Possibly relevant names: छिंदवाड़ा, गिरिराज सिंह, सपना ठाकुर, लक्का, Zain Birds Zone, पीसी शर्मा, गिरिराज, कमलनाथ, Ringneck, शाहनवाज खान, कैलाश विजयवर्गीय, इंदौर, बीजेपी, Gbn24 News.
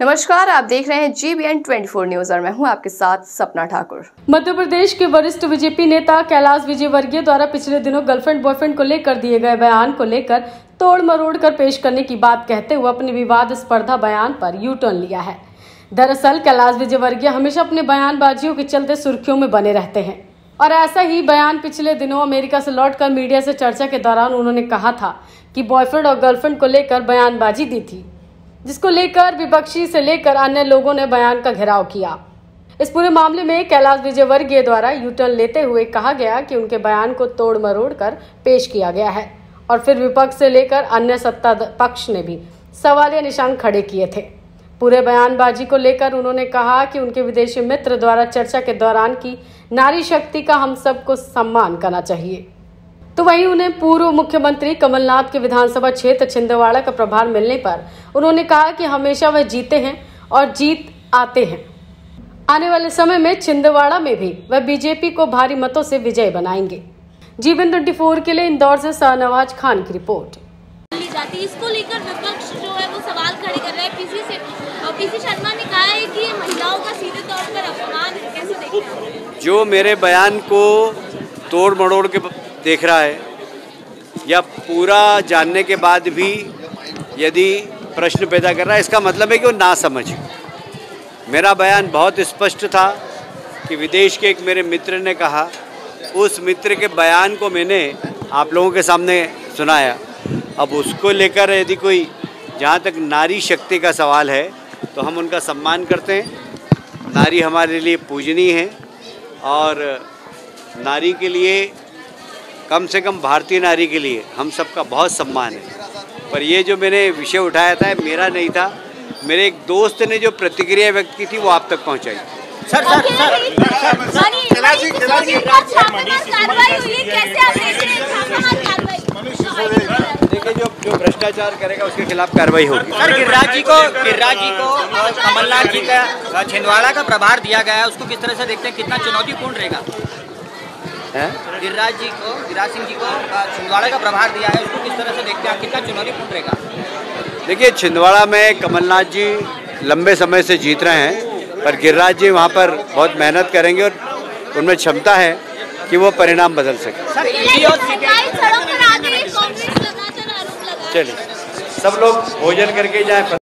नमस्कार, आप देख रहे हैं GBN24 न्यूज और मैं हूं आपके साथ सपना ठाकुर। मध्य प्रदेश के वरिष्ठ बीजेपी नेता कैलाश विजयवर्गीय द्वारा पिछले दिनों गर्लफ्रेंड बॉयफ्रेंड को लेकर दिए गए बयान को लेकर तोड़ मरोड़ कर पेश करने की बात कहते हुए अपने विवाद स्पर्धा बयान पर यू टर्न लिया है। दरअसल कैलाश विजयवर्गीय हमेशा अपने बयानबाजियों के चलते सुर्खियों में बने रहते हैं और ऐसा ही बयान पिछले दिनों अमेरिका से लौटकर मीडिया से चर्चा के दौरान उन्होंने कहा था कि बॉयफ्रेंड और गर्लफ्रेंड को लेकर बयानबाजी दी थी, जिसको लेकर विपक्षी से लेकर अन्य लोगों ने बयान का घेराव किया। इस पूरे मामले में कैलाश विजयवर्गीय द्वारा यू टर्न लेते हुए कहा गया कि उनके बयान को तोड़ मरोड़ कर पेश किया गया है और फिर विपक्ष से लेकर अन्य सत्ता पक्ष ने भी सवालिया निशान खड़े किए थे। पूरे बयानबाजी को लेकर उन्होंने कहा कि उनके विदेशी मित्र द्वारा चर्चा के दौरान की नारी शक्ति का हम सबको सम्मान करना चाहिए। तो वहीं उन्हें पूर्व मुख्यमंत्री कमलनाथ के विधानसभा क्षेत्र छिंदवाड़ा का प्रभार मिलने पर उन्होंने कहा कि हमेशा वह जीते हैं और जीत आते हैं। आने वाले समय में छिंदवाड़ा में भी वह बीजेपी को भारी मतों से विजय बनाएंगे। जीवन 24 के लिए इंदौर से शाहनवाज खान की रिपोर्ट। इसको लेकर विपक्ष जो है वो सवाल खड़े कर रहा है। पीसी शर्मा ने कहा है कि महिलाओं का सीधे तौर पर अपमान है, कैसे देखते हैं? जो मेरे बयान को तोड़ मरोड़ के देख रहा है या पूरा जानने के बाद भी यदि प्रश्न पैदा कर रहा है, इसका मतलब है कि वो ना समझ। मेरा बयान बहुत स्पष्ट था कि विदेश के एक मेरे मित्र ने कहा, उस मित्र के बयान को मैंने आप लोगों के सामने सुनाया। अब उसको लेकर यदि कोई, जहाँ तक नारी शक्ति का सवाल है, तो हम उनका सम्मान करते हैं। नारी हमारे लिए पूजनीय है और नारी के लिए, कम से कम भारतीय नारी के लिए, हम सबका बहुत सम्मान है। पर ये जो मैंने विषय उठाया था, मेरा नहीं था, मेरे एक दोस्त ने जो प्रतिक्रिया व्यक्त की थी वो आप तक पहुँचाई। देखिए, जो भ्रष्टाचार करेगा उसके खिलाफ कार्रवाई होगी। सर, गिरिराज जी को कमलनाथ जी का छिंदवाड़ा का प्रभार दिया गया है, उसको किस तरह से देखते हैं, कितना चुनौतीपूर्ण रहेगा? गिरिराज सिंह जी को छिंदवाड़ा का प्रभार दिया है, उसको किस तरह से देखते हैं, कितना चुनौतीपूर्ण रहेगा? देखिए, छिंदवाड़ा में कमलनाथ जी लंबे समय से जीत रहे हैं, पर गिरिराज जी वहाँ पर बहुत मेहनत करेंगे और उनमें क्षमता है कि वो परिणाम बदल सके। चलिए, सब लोग भोजन करके जाएं।